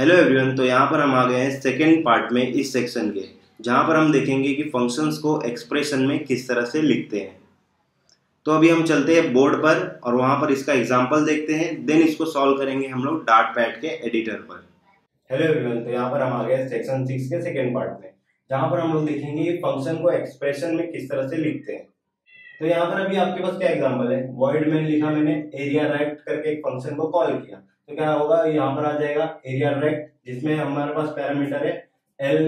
Hello everyone, तो यहाँ पर हम आ गए हैं सेकेंड पार्ट में इस सेक्शन के, जहाँ पर हम देखेंगे कि फंक्शंस को एक्सप्रेशन में किस तरह से लिखते हैं। तो अभी हम चलते हैं बोर्ड पर और वहाँ पर इसका एग्जांपल देखते हैं, देन इसको सॉल्व करेंगे हम लोग डार्ट पैड के एडिटर पर। हेलो एवरीवन, तो यहाँ पर हम आ गए सेक्शन 6 के सेकेंड पार्ट में, जहाँ पर हम लोग देखेंगे फंक्शन को एक्सप्रेशन में किस तरह से लिखते हैं। तो यहाँ पर अभी आपके पास क्या एग्जाम्पल है, वॉइड में लिखा मैंने एरिया रेक्ट करके एक फंक्शन को कॉल किया, तो क्या होगा यहाँ पर आ जाएगा एरिया रेक्ट, जिसमें हमारे पास पैरामीटर है एल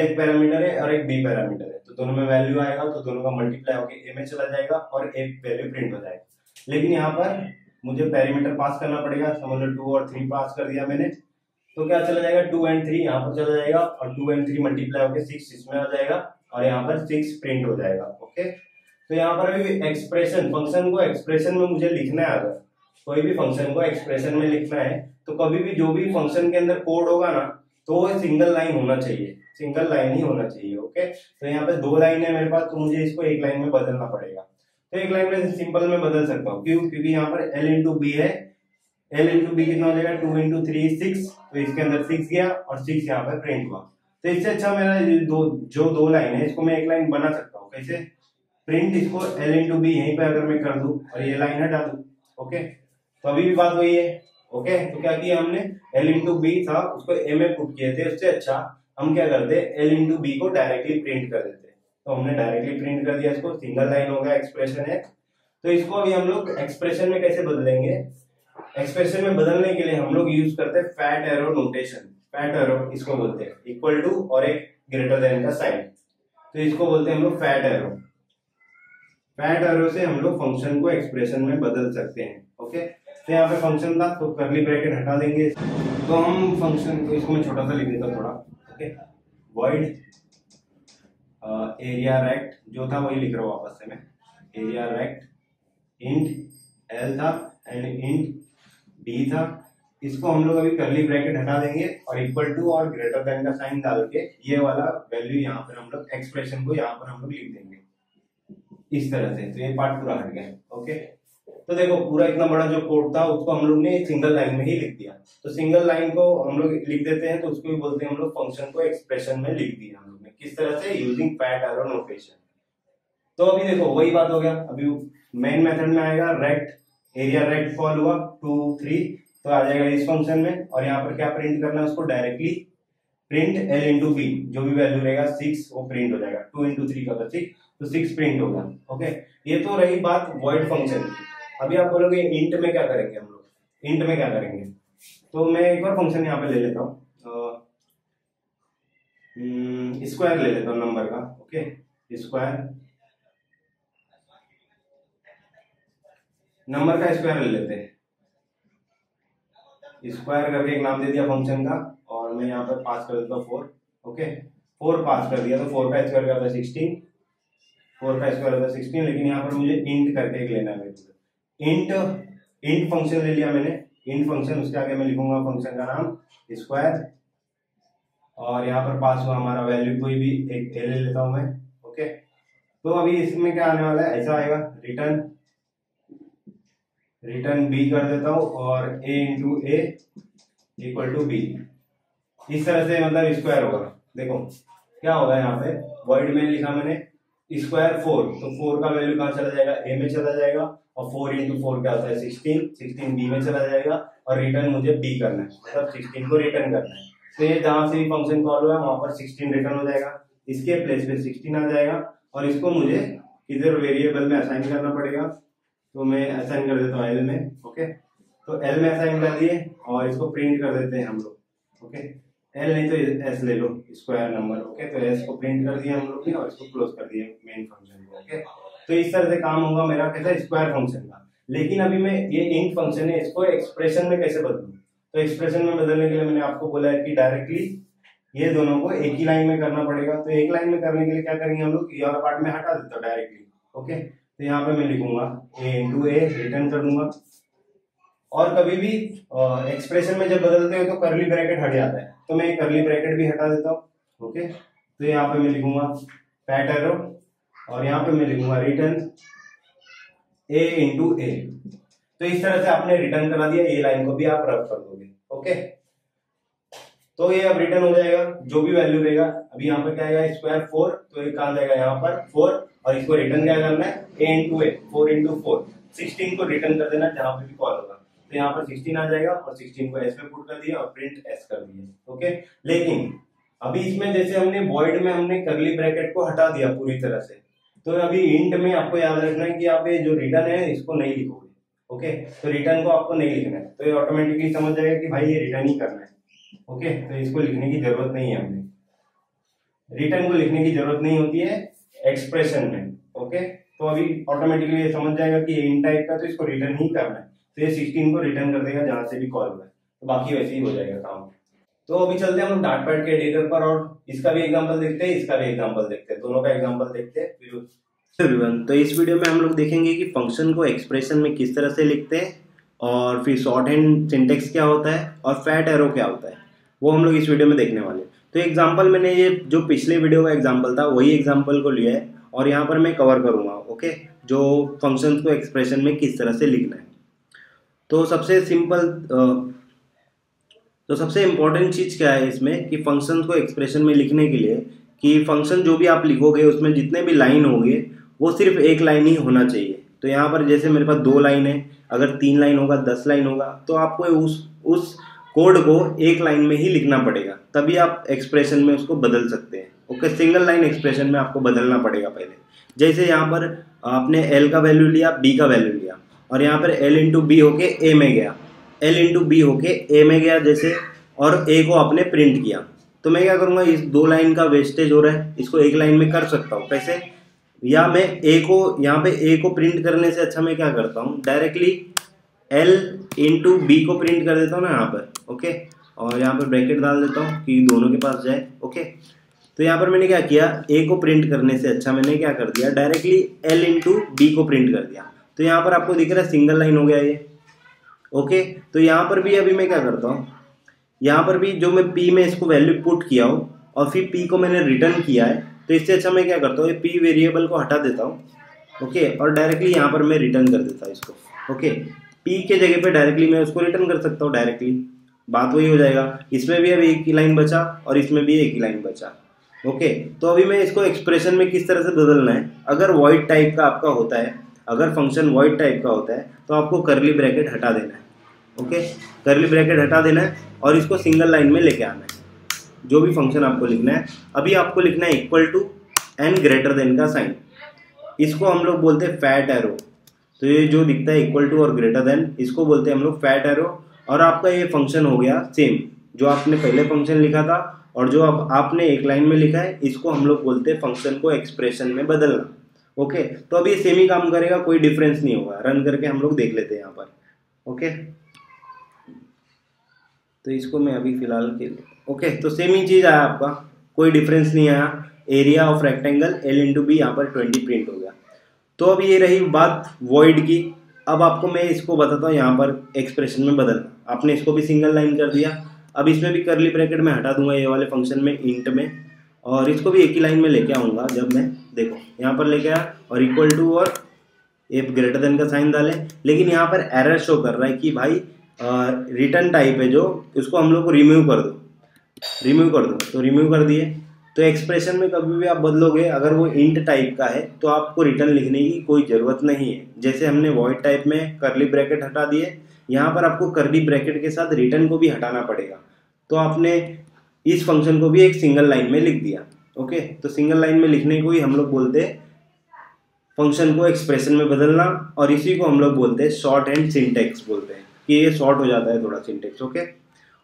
एक पैरामीटर है और एक बी पैरामीटर है, तो दोनों में वैल्यू आएगा, तो दोनों का मल्टीप्लाई होकर ए में चला जाएगा और एक वैल्यू प्रिंट हो जाएगा। लेकिन यहाँ पर मुझे पैरामीटर पास करना पड़ेगा, समझ लो 2 और 3 पास कर दिया मैंने, तो क्या चला जाएगा 2 एंड 3 यहाँ पर चला जाएगा और 2 एंड 3 मल्टीप्लाई होकर 6 इसमें आ जाएगा और यहाँ पर 6 प्रिंट हो जाएगा। ओके, तो यहाँ पर अभी एक्सप्रेशन, फंक्शन को एक्सप्रेशन में मुझे लिखना है, अगर कोई भी फंक्शन को एक्सप्रेशन में लिखना है तो कभी भी जो भी फंक्शन के अंदर कोड होगा ना, तो वो सिंगल लाइन होना चाहिए, सिंगल लाइन ही होना चाहिए। ओके, तो यहाँ पे 2 लाइन है मेरे पास, तो मुझे इसको 1 लाइन में बदलना पड़ेगा, तो 1 लाइन में सिंपल में बदल सकता हूँ। क्यों? क्योंकि यहाँ पर एल इंटू बी है, एल इंटू बी कितना हो जाएगा 2 इंटू 3 6, तो इसके अंदर 6 गया और 6 यहाँ पर प्रिंट हुआ। तो इससे अच्छा मेरा जो दो लाइन है इसको मैं 1 लाइन बना सकता हूँ। कैसे? प्रिंट इसको एल इंटू बी यहीं पे अगर मैं कर दूं और ये लाइन हटा दूं। ओके, तो अभी भी बात वही है। ओके, तो क्या किया हमने, एल इंटू बी था उसको ए में पुट किए थे, उससे अच्छा हम क्या करते एल इंटू बी को डायरेक्टली प्रिंट कर देते, तो हमने डायरेक्टली प्रिंट कर दिया इसको, सिंगल लाइन होगा एक्सप्रेशन है। तो इसको अभी हम लोग एक्सप्रेशन में कैसे बदलेंगे, एक्सप्रेशन में बदलने के लिए हम लोग यूज करते हैं fat arrow notation, fat arrow इसको बोलते हैं, इक्वल टू और एक ग्रेटर देन का साइन, तो इसको बोलते हैं हम लोग फैट एरो। फैट एरो से हम लोग फंक्शन को एक्सप्रेशन में बदल सकते हैं। ओके, तो यहाँ पे फंक्शन था तो कर्ली ब्रैकेट हटा देंगे, तो हम फंक्शन को इसमें छोटा सा लिख देता थोड़ा। ओके, वॉइड एरिया रेक्ट जो था वही लिख रहा हूँ वापस से मैं, एरिया रेक्ट इंट एल था एंड इंट बी था, इसको हम लोग अभी कर्ली ब्रैकेट हटा देंगे और इक्वल टू और ग्रेटर देन का साइन डाल के ये वाला वैल्यू यहाँ पर हम लोग एक्सप्रेशन को यहाँ पर हम लोग लिख देंगे इस तरह से। तो ये पार्ट पूरा हट गया। ओके, तो देखो पूरा इतना बड़ा जो कोड था उसको हम लोग ने सिंगल लाइन में ही लिख दिया, तो सिंगल लाइन को हम लोग लिख देते हैं, तो उसको भी बोलते हैं हम लोग फंक्शन को एक्सप्रेशन में लिख दिया हम लोग ने, किस तरह से, यूजिंग फैट एरो नोटेशन। तो अभी देखो वही बात हो गया, अभी मेन मेथड में आएगा रेक्ट, एरिया रेक्ट कॉल हुआ 2 3 तो आ जाएगा इस फंक्शन में, और यहाँ पर क्या प्रिंट करना है उसको directly print L into B, जो भी वैल्यू रहेगा 6 वो प्रिंट हो जाएगा, 2 इंटू 3 का होगा 6 तो 6 प्रिंट होगा। ओके, ये तो रही बात वॉइड फंक्शन की। अभी आप बोलोगे इंट में क्या करेंगे हम लोग, इंट में क्या करेंगे, तो मैं एक बार फंक्शन यहाँ पे ले लेता हूँ, स्क्वायर ले लेता हूँ नंबर का। ओके, स्क्वायर, नंबर का स्क्वायर ले लेते हैं, स्क्वायर करके एक नाम दे दिया फंक्शन का, और मैं यहाँ पर पास कर देता हूँ 4। ओके, 4 पास कर दिया, तो 4 का स्क्वायर करता है 16, 4 का स्क्वायर होता है 16, लेकिन यहाँ पर मुझे इंट करके एक लेना है, इंट फंक्शन ले लिया मैंने, इंट फंक्शन, उसके आगे मैं लिखूंगा फंक्शन का नाम स्क्वायर, और यहाँ पर पास हुआ हमारा वैल्यू कोई भी एक ले लेता हूँ मैं। ओके, तो अभी इसमें क्या आने वाला है, ऐसा आएगा रिटर्न, रिटर्न बी कर देता हूँ और A into A equal to B, इस तरह से मतलब स्क्वायर होगा। देखो क्या होगा, यहाँ पे वर्ड में लिखा मैंने स्क्वायर 4, तो 4 का वैल्यू कहाँ चला जाएगा, ए में चला जाएगा, और 4 इंटू 4 क्या होता है 16, 16 बी में चला जाएगा, और रिटर्न मुझे बी करना है, मतलब 16 को रिटर्न करना है। तो ये जहाँ से भी फंक्शन कॉल हुआ है वहाँ पर 16 रिटर्न हो जाएगा, इसके प्लेस पे 16 आ जाएगा, और इसको मुझे इधर वेरिएबल में असाइन करना पड़ेगा, तो मैं असाइन कर देता हूँ एल में। ओके, तो एल में असाइन कर दिए और इसको प्रिंट कर देते हैं हम लोग। ओके, एल नहीं तो एस ले लो, स्क्वायर नंबर। ओके, तो एस को प्रिंट कर दिया हम लोग ने और इसको क्लोज कर दिया मेन फंक्शन को। ओके, तो इस तरह से काम होगा मेरा कैसा, स्क्वायर फंक्शन का। लेकिन अभी मैं ये इंट फंक्शन है इसको एक्सप्रेशन में कैसे बदलूं, तो एक्सप्रेशन में बदलने के लिए मैंने आपको बोला है कि डायरेक्टली ये दोनों को एक ही लाइन में करना पड़ेगा, तो एक लाइन में करने के लिए क्या करेंगे हम लोग, ये वाला पार्ट में हटा देता हूँ डायरेक्टली। ओके, तो यहाँ पे मैं लिखूंगा ए इंटू ए रिटर्न कर दूंगा, और कभी भी एक्सप्रेशन में जब बदलते हो तो करली ब्रैकेट हट जाता है, तो मैं करली ब्रैकेट भी हटा देता हूँ। ओके, तो यहाँ पे मैं लिखूंगा फैट एरो और यहाँ पे मैं लिखूंगा रिटर्न ए इंटू ए, तो इस तरह से आपने रिटर्न करा दिया, ये लाइन को भी आप रफ कर दोगे। ओके, तो ये अब रिटर्न हो जाएगा जो भी वैल्यू रहेगा। अभी यहाँ पर क्या आएगा स्क्वायर 4, तो ये कहा जाएगा यहाँ पर 4 और इसको रिटर्न क्या करना है a इंटू ए 4 इंटू 4 16 को रिटर्न कर देना जहां पे भी कॉल होगा। तो यहाँ पर 16 आ जाएगा और 16 को एस में पुट कर दिया और प्रिंट एस कर दिया। ओके, लेकिन अभी इसमें जैसे हमने void में हमने कर्ली ब्रैकेट को हटा दिया पूरी तरह से, तो अभी इंट में आपको याद रखना है कि आप ये जो रिटर्न है इसको नहीं लिखोगे। ओके, तो रिटर्न को आपको नहीं लिखना है, तो ये ऑटोमेटिकली समझ जाएगा कि भाई ये रिटर्न ही करना है। ओके, तो इसको लिखने की जरूरत नहीं है, हमने रिटर्न को लिखने की जरूरत नहीं होती है एक्सप्रेशन में। ओके, तो अभी ऑटोमेटिकली ये समझ जाएगा कि ये इन टाइप का, तो इसको रिटर्न ही करना है। तो ये 16 को रिटर्न कर देगा जहां से भी कॉल हुआ है, तो बाकी वैसे ही हो जाएगा काम। तो अभी चलते हैं हम डाट पैड के एडिटर पर और इसका भी एग्जाम्पल देखते हैं, इसका भी एग्जाम्पल देखते हैं, दोनों का एग्जाम्पल देखते हैं फिर। तो इस वीडियो में हम लोग देखेंगे कि फंक्शन को एक्सप्रेशन में किस तरह से लिखते हैं और फिर शॉर्ट हैंड सिंटेक्स क्या होता है और फैट एरो क्या होता है, वो हम लोग इस वीडियो में देखने वाले हैं। तो एग्जांपल मैंने ये जो पिछले वीडियो का एग्जांपल था वही एग्जांपल को लिया है और यहाँ पर मैं कवर करूँगा। ओके, जो फंक्शंस को एक्सप्रेशन में किस तरह से लिखना है। तो सबसे इम्पोर्टेंट चीज़ क्या है इसमें कि फंक्शंस को एक्सप्रेशन में लिखने के लिए कि फंक्शन जो भी आप लिखोगे उसमें जितने भी लाइन होंगे वो सिर्फ एक लाइन ही होना चाहिए। तो यहाँ पर जैसे मेरे पास 2 लाइन है, अगर 3 लाइन होगा, 10 लाइन होगा, तो आपको उस कोड को एक लाइन में ही लिखना पड़ेगा, तभी आप एक्सप्रेशन में उसको बदल सकते हैं। ओके, सिंगल लाइन एक्सप्रेशन में आपको बदलना पड़ेगा पहले। जैसे यहाँ पर आपने एल का वैल्यू लिया, बी का वैल्यू लिया और यहाँ पर एल इंटू बी होके ए में गया, एल इंटू बी होके ए में गया जैसे, और ए को आपने प्रिंट किया। तो मैं क्या करूँगा, इस 2 लाइन का वेस्टेज हो रहा है, इसको एक लाइन में कर सकता हूँ कैसे, या मैं ए को यहाँ पे ए को प्रिंट करने से अच्छा मैं क्या करता हूँ, डायरेक्टली L इंटू बी को प्रिंट कर देता हूँ ना यहाँ पर। ओके, और यहाँ पर ब्रैकेट डाल देता हूँ कि दोनों के पास जाए। ओके, तो यहाँ पर मैंने क्या किया, A को प्रिंट करने से अच्छा मैंने क्या कर दिया, डायरेक्टली L इंटू बी को प्रिंट कर दिया। तो यहाँ पर आपको दिख रहा है सिंगल लाइन हो गया ये। ओके, तो यहाँ पर भी अभी मैं क्या करता हूँ, यहाँ पर भी जो मैं P में इसको वैल्यू पुट किया हूँ और फिर P को मैंने रिटर्न किया है, तो इससे अच्छा मैं क्या करता हूँ, ये P वेरिएबल को हटा देता हूँ। ओके, और डायरेक्टली यहाँ पर मैं रिटर्न कर देता हूँ इसको। ओके, पी के जगह पे डायरेक्टली मैं उसको रिटर्न कर सकता हूँ डायरेक्टली, बात वही हो जाएगा। इसमें भी अब एक ही लाइन बचा और इसमें भी एक ही लाइन बचा। ओके, तो अभी मैं इसको एक्सप्रेशन में किस तरह से बदलना है। अगर void टाइप का आपका होता है, अगर फंक्शन void टाइप का होता है, तो आपको कर्ली ब्रैकेट हटा देना है। ओके, कर्ली ब्रैकेट हटा देना है और इसको सिंगल लाइन में लेके आना है। जो भी फंक्शन आपको लिखना है, अभी आपको लिखना है equal to and greater than का साइन, इसको हम लोग बोलते हैं फैट एरो। तो ये जो दिखता है इक्वल टू और ग्रेटर देन, इसको बोलते हैं हम लोग फैट एरो। और आपका ये फंक्शन हो गया सेम जो आपने पहले फंक्शन लिखा था और जो अब आपने एक लाइन में लिखा है, इसको हम लोग बोलते हैं फंक्शन को एक्सप्रेशन में बदलना। ओके, तो अभी सेम ही काम करेगा, कोई डिफरेंस नहीं होगा। रन करके हम लोग देख लेते हैं यहाँ पर। ओके, तो इसको मैं अभी फिलहाल के लिए, ओके, तो सेम ही चीज़ आया, आपका कोई डिफरेंस नहीं आया। Area of rectangle L into B यहाँ पर 20 प्रिंट हो गया। तो अब ये रही बात void की। अब आपको मैं इसको बताता हूँ यहाँ पर एक्सप्रेशन में बदलना। आपने इसको भी सिंगल लाइन कर दिया, अब इसमें भी कर्ली ब्रैकेट में हटा दूंगा ये वाले फंक्शन में इंट में, और इसको भी एक ही लाइन में लेके आऊँगा। जब मैं देखो यहाँ पर लेके आया और इक्वल टू और एक ग्रेटर देन का साइन डाले, लेकिन यहाँ पर एरर शो कर रहा है कि भाई रिटर्न टाइप है जो, उसको हम लोग को रिमूव कर दो, रिमूव कर दो। तो रिमूव कर दिए। तो एक्सप्रेशन में कभी भी आप बदलोगे, अगर वो इंट टाइप का है तो आपको रिटर्न लिखने की कोई ज़रूरत नहीं है। जैसे हमने void टाइप में कर्ली ब्रैकेट हटा दिए, यहाँ पर आपको कर्ली ब्रैकेट के साथ रिटर्न को भी हटाना पड़ेगा। तो आपने इस फंक्शन को भी एक सिंगल लाइन में लिख दिया। ओके, तो सिंगल लाइन में लिखने को ही हम लोग बोलते हैं फंक्शन को एक्सप्रेशन में बदलना, और इसी को हम लोग बोलते हैं शॉर्ट हैंड सिंटेक्स बोलते हैं, कि ये शॉर्ट हो जाता है थोड़ा सिंटेक्स। ओके,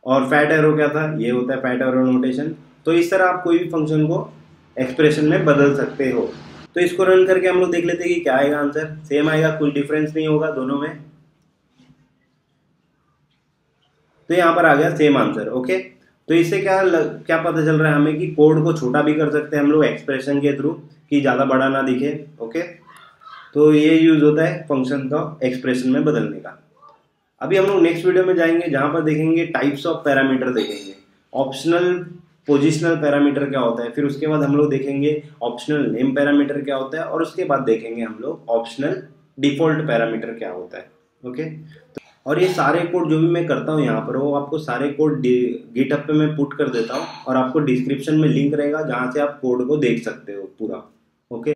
और फैट एरो क्या था, ये होता है फैट एरो नोटेशन। तो इस तरह आप कोई भी फंक्शन को एक्सप्रेशन में बदल सकते हो। तो इसको रन करके हम लोग देख लेते हैं कि क्या आएगा आंसर। सेम आएगा, कुछ डिफरेंस नहीं होगा दोनों में। तो यहाँ पर आ गया सेम आंसर। ओके, तो इससे क्या पता चल रहा है हमें कि कोड को छोटा भी कर सकते हैं हम लोग एक्सप्रेशन के थ्रू, कि ज़्यादा बड़ा ना दिखे। ओके, तो ये यूज होता है फंक्शन का एक्सप्रेशन में बदलने का। अभी हम लोग नेक्स्ट वीडियो में जाएंगे, जहाँ पर देखेंगे टाइप्स ऑफ पैरामीटर, देखेंगे ऑप्शनल पोजिशनल पैरामीटर क्या होता है, फिर उसके बाद हम लोग देखेंगे ऑप्शनल नेम पैरामीटर क्या होता है, और उसके बाद देखेंगे हम लोग ऑप्शनल डिफॉल्ट पैरामीटर क्या होता है। ओके, और ये सारे कोड जो भी मैं करता हूँ यहाँ पर, वो आपको सारे कोड GitHub पे मैं पुट कर देता हूँ और आपको डिस्क्रिप्शन में लिंक रहेगा जहाँ से आप कोड को देख सकते हो पूरा। ओके।